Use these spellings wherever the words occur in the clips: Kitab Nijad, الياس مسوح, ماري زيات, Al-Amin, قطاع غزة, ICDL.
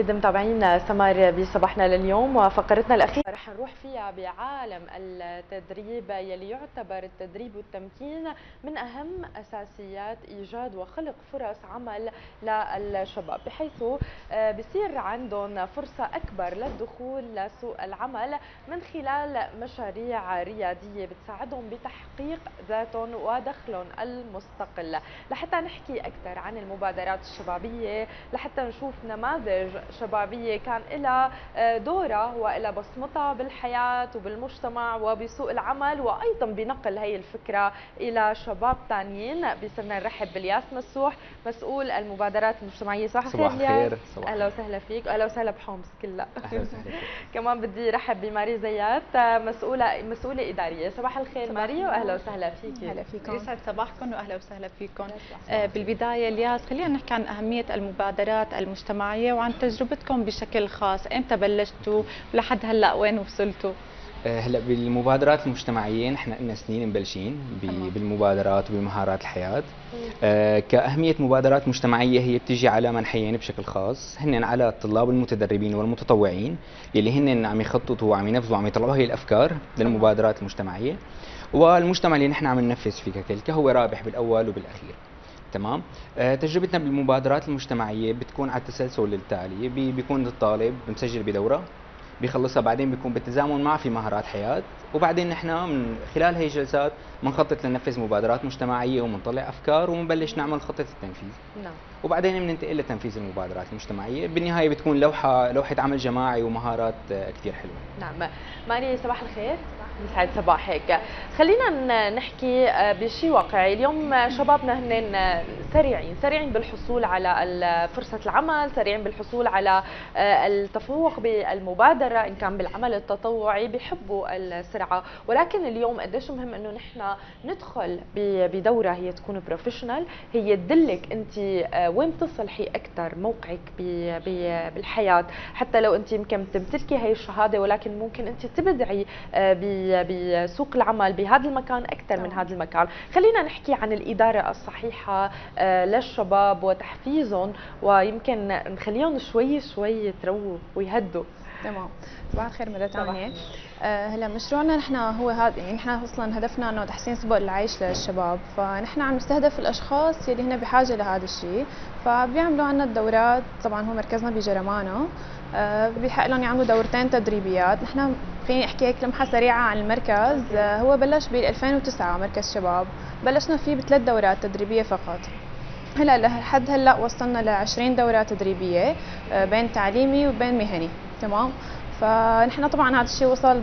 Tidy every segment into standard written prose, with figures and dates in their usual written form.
أكيد متابعين سمار بصباحنا لليوم وفقرتنا الأخيرة رح نروح فيها بعالم التدريب يلي يعتبر التدريب والتمكين من أهم أساسيات إيجاد وخلق فرص عمل للشباب، بحيث بصير عندهم فرصة أكبر للدخول لسوق العمل من خلال مشاريع ريادية بتساعدهم بتحقيق ذاتهم ودخلهم المستقل. لحتى نحكي أكثر عن المبادرات الشبابية، لحتى نشوف نماذج شبابية كان لها دورها وإلها بصمتها بالحياة وبالمجتمع وبسوق العمل، وأيضا بنقل هي الفكرة إلى شباب تانيين، بصرنا نرحب بالياس مسوح مسؤول المبادرات المجتمعية. صباح الخير. أهلا وسهلا فيك، أهلا وسهلا بحمص كلها. كمان بدي رحب بماري زيات مسؤولة إدارية. صباح الخير ماري وأهلا وسهلا فيك. أهلا فيكم، يسعد صباحكم وأهلا وسهلا فيكم. بالبداية الياس خلينا نحكي عن أهمية المبادرات المجتمعية وعن تجربتكم بشكل خاص، امتى بلشتوا ولحد هلا وين وصلتوا؟ هلا بالمبادرات المجتمعيه نحن لنا سنين مبلشين بالمبادرات وبمهارات الحياه. كاهميه مبادرات مجتمعيه هي بتجي على منحيين بشكل خاص، هن على الطلاب المتدربين والمتطوعين يلي هن عم يخططوا وعم ينفذوا وعم يطلعوا هي الافكار للمبادرات المجتمعيه، والمجتمع اللي نحن عم ننفذ فيه كتلك هو رابح بالاول وبالاخير. تمام. تجربتنا بالمبادرات المجتمعيه بتكون على التسلسل التالي، بيكون الطالب مسجل بدوره بيخلصها، بعدين بيكون بالتزامن معه في مهارات حياه، وبعدين نحن من خلال هي الجلسات بنخطط لننفذ مبادرات مجتمعيه وبنطلع افكار وبنبلش نعمل خطه التنفيذ. نعم. وبعدين بننتقل لتنفيذ المبادرات المجتمعيه، بالنهايه بتكون لوحه عمل جماعي ومهارات كثير حلوه. نعم. ماري صباح الخير. يسعد صباحك. خلينا نحكي بشيء واقعي، اليوم شبابنا هن سريعين بالحصول على فرصة العمل، سريعين بالحصول على التفوق بالمبادرة إن كان بالعمل التطوعي، بيحبوا السرعة، ولكن اليوم قديش مهم إنه نحن ندخل بدورة هي تكون بروفيشنال، هي تدلك أنت وين بتصلحي أكثر موقعك بالحياة، حتى لو أنت يمكن تمتلكي هي الشهادة ولكن ممكن أنت تبدعي بسوق العمل بهذا المكان أكثر من هذا المكان. خلينا نحكي عن الإدارة الصحيحة للشباب وتحفيزهم، ويمكن نخليهم شوي شوي يترووا ويهدوا. تمام. صباح الخير مرة ثانية. هلا مشروعنا نحن هو هذا، يعني نحن اصلا هدفنا انه تحسين سبل العيش للشباب، فنحن عم نستهدف الاشخاص يلي هن بحاجة لهذا الشيء، فبيعملوا عنا الدورات، طبعا هو مركزنا بجرمانة، بحق لهم يعملوا دورتين تدريبيات. نحن خليني احكي هيك لمحه سريعه عن المركز. هو بلش بال 2009 مركز شباب، بلشنا فيه بثلاث دورات تدريبيه فقط، هلا لحد هلا وصلنا ل 20 دوره تدريبيه بين تعليمي وبين مهني. تمام. فنحن طبعا هذا الشيء وصل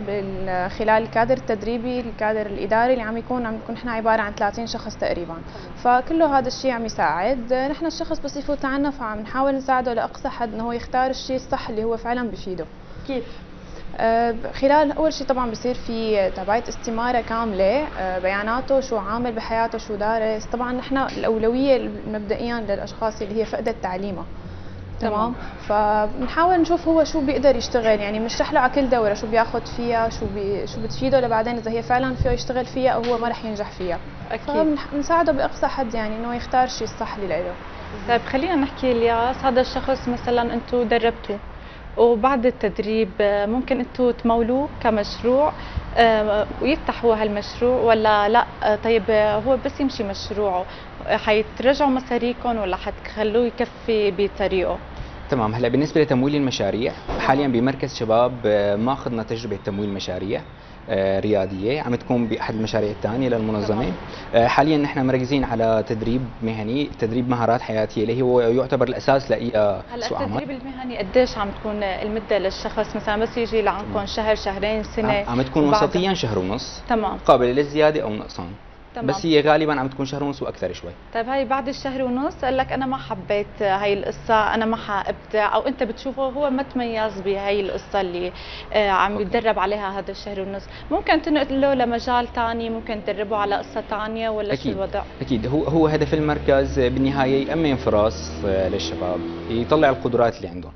خلال الكادر التدريبي، الكادر الاداري اللي عم يكون نحن عباره عن 30 شخص تقريبا، فكله هذا الشيء عم يساعد. نحن الشخص بس يفوت عنا فعم نحاول نساعده لاقصى حد انه هو يختار الشيء الصح اللي هو فعلا بفيده. كيف؟ خلال اول شيء طبعا بصير في تبعية استماره كامله، بياناته شو عامل بحياته شو دارس. طبعا نحن الاولويه مبدئيا للاشخاص اللي هي فقدت تعليمها. تمام. فبنحاول نشوف هو شو بيقدر يشتغل، يعني بنشرح له على كل دوره شو بياخذ فيها، شو بتفيده لبعدين اذا هي فعلا فيه يشتغل فيها او هو ما رح ينجح فيها. اكيد بنساعده باقصى حد يعني انه يختار الشيء الصح اللي له. طيب خلينا نحكي الياس، هذا الشخص مثلا انتم دربتوه وبعد التدريب ممكن انتم تمولوه كمشروع ويفتحوا هالمشروع ولا لا؟ طيب هو بس يمشي مشروعه، حيترجعوا مصاريكم ولا حتخلوه يكفي بطريقه؟ تمام. هلا بالنسبه لتمويل المشاريع، حاليا بمركز شباب ما اخذنا تجربه تمويل مشاريع رياديه، عم تكون باحد المشاريع الثانيه للمنظمه. حاليا نحن مركزين على تدريب مهني، تدريب مهارات حياتيه اللي هو يعتبر الاساس لاي سوق عمل. هلا التدريب المهني قديش عم تكون المده للشخص؟ مثلا بس يجي لعندكم شهر شهرين سنه؟ عم تكون وسطيا شهر ونص. تمام. قابله للزياده او النقصان. تمام. بس هي غالبا عم تكون شهر ونص واكثر شوي. طيب هي بعد الشهر ونص قال لك انا ما حبيت هي القصه، انا ما حابدع، او انت بتشوفه هو ما تميز بهي القصه اللي عم يتدرب عليها هذا الشهر ونص، ممكن تنقله لمجال ثاني، ممكن تدربه على قصه ثانيه ولا شو الوضع؟ اكيد هو هدف المركز بالنهايه يامن فرص للشباب، يطلع القدرات اللي عندهم.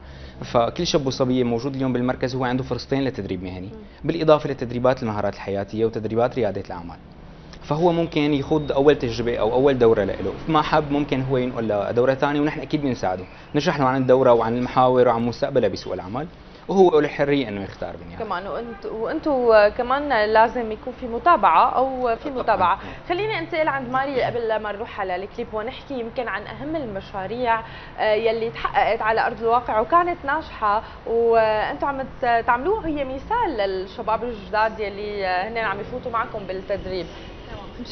فكل شاب وصبيه موجود اليوم بالمركز هو عنده فرصتين لتدريب مهني، بالاضافه لتدريبات المهارات الحياتيه وتدريبات رياده الاعمال. فهو ممكن يخوض اول تجربه او اول دوره له، ما حب ممكن هو ينقل لدوره ثانيه، ونحن اكيد بنساعده، نشرح له عن الدوره وعن المحاور وعن مستقبله بسوق العمل، وهو له الحريه انه يختار بنيان كمان. وانتم كمان لازم يكون في متابعه او في متابعه. خليني انتقل عند ماري قبل ما نروح على الكليب ونحكي يمكن عن اهم المشاريع يلي تحققت على ارض الواقع وكانت ناجحه وانتم عم تعملوها، هي مثال للشباب الجداد يلي هن عم يفوتوا معكم بالتدريب.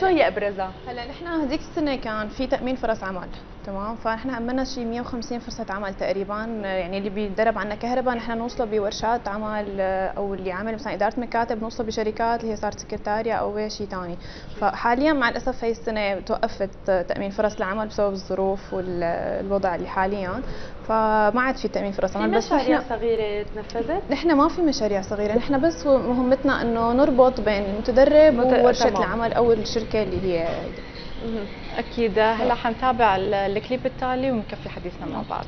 شو هي ابرزها؟ هلا نحن هذيك السنه كان في تامين فرص عمل، تمام؟ فنحن امنا شيء 150 فرصه عمل تقريبا، يعني اللي بيتدرب عنا كهرباء نحن نوصله بورشات عمل، او اللي عامل مثلا اداره مكاتب نوصله بشركات اللي هي صارت سكرتاريا او شيء ثاني. فحاليا مع الاسف هي السنه توقفت تامين فرص العمل بسبب الظروف والوضع اللي حاليا، فما عاد في تامين فرص عمل. بس مشاريع صغيره تنفذت؟ نحن ما في مشاريع صغيره، نحن بس مهمتنا انه نربط بين المتدرب وورشه العمل او الشركه اللي هي. اكيد هلا حنتابع الكليب التالي ونكفي حديثنا مع بعض.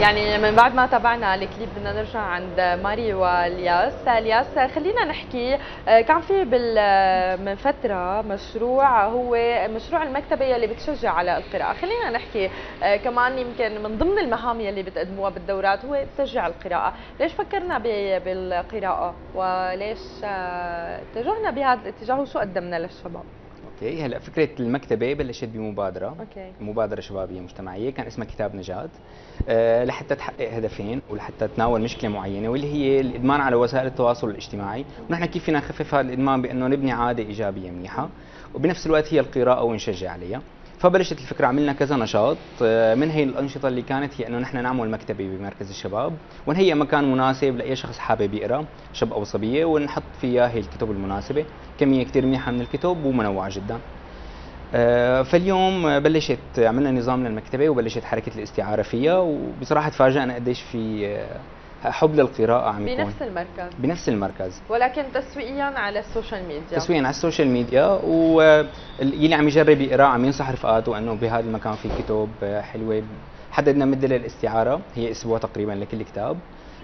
يعني من بعد ما تابعنا الكليب بدنا نرجع عند ماري والياس. الياس خلينا نحكي، كان في من فترة مشروع، هو مشروع المكتبة يلي بتشجع على القراءة، خلينا نحكي كمان يمكن من ضمن المهام يلي بتقدموها بالدورات هو تشجيع القراءة. ليش فكرنا بالقراءة وليش اتجهنا بهذا الاتجاه وشو قدمنا للشباب؟ اوكي هلا فكره المكتبه بلشت بمبادره، مبادره شبابيه مجتمعيه كان اسمها كتاب نجاد، لحتى تحقق هدفين ولحتى تناول مشكله معينه واللي هي الادمان على وسائل التواصل الاجتماعي، ونحن كيف فينا نخفف هذا الادمان بانه نبني عاده ايجابيه منيحه وبنفس الوقت هي القراءه ونشجع عليها. فبلشت الفكره، عملنا كذا نشاط، من هي الانشطه اللي كانت هي انه نحن نعمل مكتبه بمركز الشباب ونهيئ مكان مناسب لاي شخص حابب يقرا، شاب او صبيه، ونحط فيها هي الكتب المناسبه، كميه كثير منيحه من الكتب ومنوعه جدا. فاليوم بلشت عملنا نظام للمكتبه وبلشت حركه الاستعاره فيها، وبصراحه تفاجئنا قديش في حب للقراءة عم يكون بنفس المركز ولكن تسويقيا على السوشيال ميديا واللي عم يجرب يقرا عم ينصح رفقاته انه بهذا المكان في كتب حلوة. حددنا مدة للاستعارة هي اسبوع تقريبا لكل كتاب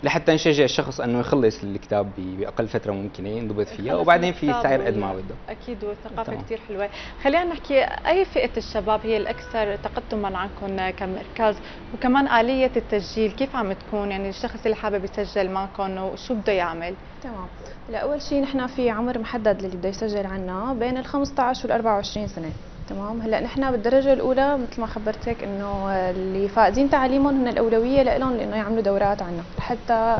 لحتى نشجع الشخص انه يخلص الكتاب باقل فتره ممكنه ينضبط فيها، وبعدين في سعر قد ما بده. اكيد والثقافه كثير حلوه. خلينا نحكي اي فئه الشباب هي الاكثر تقدما عنكم كمركز، وكمان اليه التسجيل كيف عم تكون، يعني الشخص اللي حابب يسجل معكم وشو بده يعمل؟ تمام، اول شيء نحن في عمر محدد للي بده يسجل عنا بين ال 15 وال 24 سنه، تمام؟ هلا نحن بالدرجه الاولى مثل ما خبرتك انه اللي فاقدين تعليمهم هن الاولويه لهم لانه يعملوا دورات عنا، حتى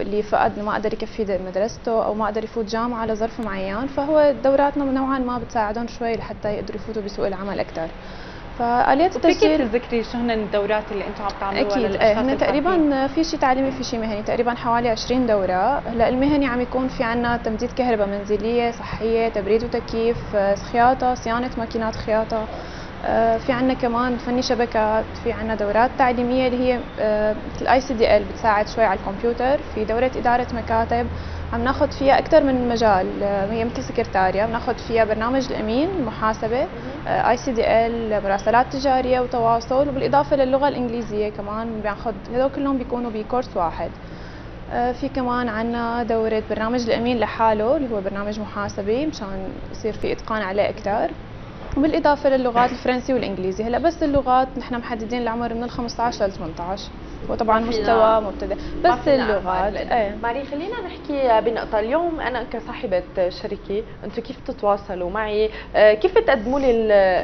اللي فقد ما قدر يكفي مدرسته او ما قدر يفوت جامعه لظرف معين، فهو دوراتنا نوعا ما بتساعدهم شوي لحتى يقدروا يفوتوا بسوق العمل اكثر. فآلية التسجيل وفي كيف تذكري هن الدورات اللي انتم عم تعملوها للاشخاص؟ اكيد هن تقريبا في شيء تعليمي في شيء مهني، تقريبا حوالي 20 دوره. هلا المهني عم يكون في عندنا تمديد كهرباء منزليه، صحيه، تبريد وتكييف، خياطه، صيانه ماكينات خياطه، في عندنا كمان فني شبكات، في عندنا دورات تعليميه اللي هي ICDL بتساعد شوي على الكمبيوتر، في دوره اداره مكاتب عم ناخذ فيها اكثر من مجال، هي مثل سكرتاريا بناخذ فيها برنامج الامين، محاسبه، ICDL، مراسلات تجاريه وتواصل، وبالاضافه للغه الانجليزيه كمان بناخذ، هذول كلهم بيكونوا بكورس واحد. في كمان عندنا دوره برنامج الامين لحاله اللي هو برنامج محاسبه مشان يصير في اتقان عليه اكثر، وبالاضافه للغات الفرنسي والانجليزي. هلا بس اللغات نحن محددين العمر من 15 ل 18 وطبعا مستوى مبتدئ، بس اللغات ماري. خلينا نحكي بنقطه اليوم، انا كصاحبه شركه، انتم كيف تتواصلوا معي؟ كيف تقدموا لي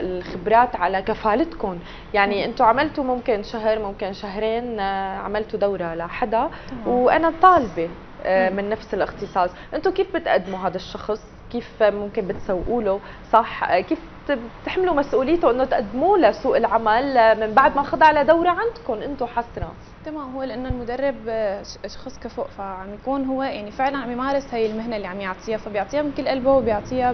الخبرات على كفالتكم؟ يعني انتم عملتوا ممكن شهر ممكن شهرين عملتوا دوره لحدا وانا طالبه من نفس الاختصاص، انتم كيف بتقدموا هذا الشخص؟ كيف ممكن بتسوقوا له صح؟ كيف بتحملوا مسؤوليته انه تقدموه لسوق العمل من بعد ما خضع على دوره عندكم انتم حسنا؟ تمام، هو لانه المدرب شخص كفؤ فعم يكون هو يعني فعلا عم يمارس هي المهنه اللي عم يعطيها، فبيعطيها من كل قلبه وبيعطيها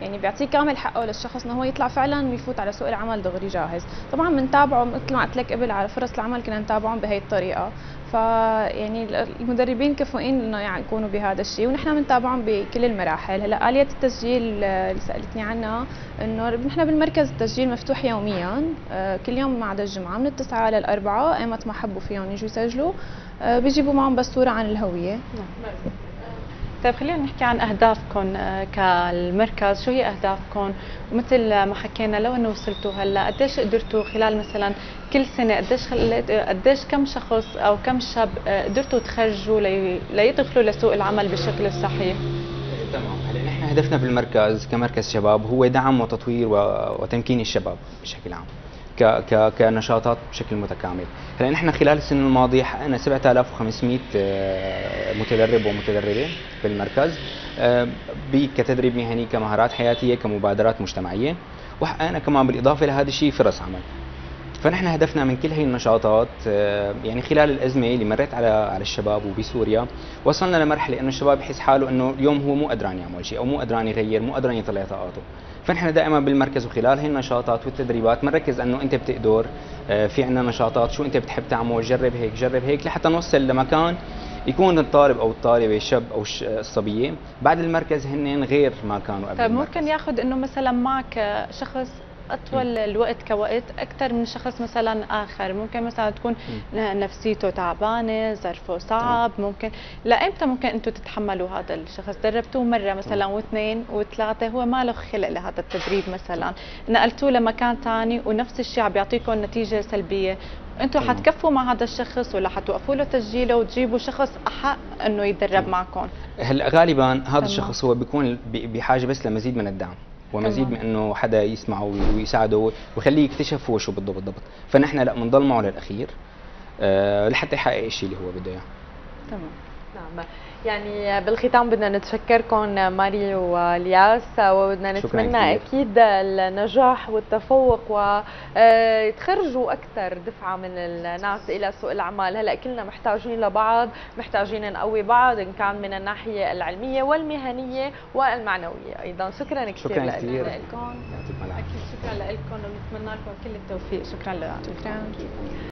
يعني بيعطيه كامل حقه للشخص انه هو يطلع فعلا ويفوت على سوق العمل دغري جاهز. طبعا بنتابعه مثل ما قلت لك قبل على فرص العمل، كنا نتابعهم بهي الطريقه، فيعني المدربين كفؤين انه يعني يكونوا بهذا الشيء ونحن بنتابعهم بكل المراحل. هلا آلية التسجيل اللي سالتني عنها، انه نحن بالمركز التسجيل مفتوح يوميا، كل يوم ما عدا الجمعه من 9 ل 4، ايمت ما حبوا فيهم يجوا يسجلوا بيجيبوا معهم بس صوره عن الهويه. طيب خلينا نحكي عن اهدافكم كالمركز، شو هي اهدافكم؟ ومثل ما حكينا لو انه وصلتوا هلا قديش قدرتوا خلال مثلا كل سنه قديش كم شخص او كم شاب قدرتوا تخرجوا ليدخلوا لسوق العمل بالشكل الصحيح؟ تمام، هلا نحن هدفنا بالمركز كمركز شباب هو دعم وتطوير وتمكين الشباب بشكل عام كنشاطات بشكل متكامل. هلا نحن خلال السنه الماضيه حققنا 7500 متدرب ومتدربه بالمركز كتدريب مهني، كمهارات حياتيه، كمبادرات مجتمعيه، وحققنا كمان بالاضافه لهذا الشيء فرص عمل. فنحن هدفنا من كل هي النشاطات يعني خلال الازمه اللي مرت على الشباب وبسوريا وصلنا لمرحله انه الشباب يحس حاله انه اليوم هو مو قدران يعمل شيء او مو قدران يغير، مو قدران يطلع طاقاته. فنحن دائما بالمركز وخلال هي النشاطات والتدريبات بنركز انه انت بتقدر، في عندنا نشاطات شو انت بتحب تعمل، جرب هيك جرب هيك، لحتى نوصل لمكان يكون الطالب او الطالبه الشاب او الصبيه بعد المركز هن غير ما كانوا قبل. طيب ممكن ياخذ انه مثلا معك شخص أطول الوقت كوقت أكثر من شخص مثلا آخر، ممكن مثلا تكون نفسيته تعبانة، ظرفه صعب، ممكن لأمتى ممكن أنتم تتحملوا هذا الشخص؟ دربتوه مرة مثلا واثنين وثلاثة هو ما له خلق لهذا التدريب، مثلا نقلتوه لمكان ثاني ونفس الشيء عم بيعطيكم نتيجة سلبية، أنتم حتكفوا مع هذا الشخص ولا حتوقفوا له تسجيله وتجيبوا شخص أحق أنه يتدرب معكم؟ هلا غالبا هذا الشخص هو بيكون بحاجة بس لمزيد من الدعم ومزيد من انه حدا يسمعه ويساعده ويخليه يكتشف هو شو بده بالضبط، فنحن لا بنضل معه للاخير لحتى يحقق الشيء اللي هو بده اياه. تمام، نعم. يعني بالختام بدنا نتشكركم ماري والياس وبدنا نتمنى اكيد النجاح والتفوق وتخرجوا اكثر دفعه من الناس الى سوق العمل. هلا كلنا محتاجين لبعض، محتاجين نقوي بعض ان كان من الناحيه العلميه والمهنيه والمعنويه ايضا. شكرا كثير لكم. اكيد شكرا لكم ونتمنى لكم كل التوفيق. شكرا لكم.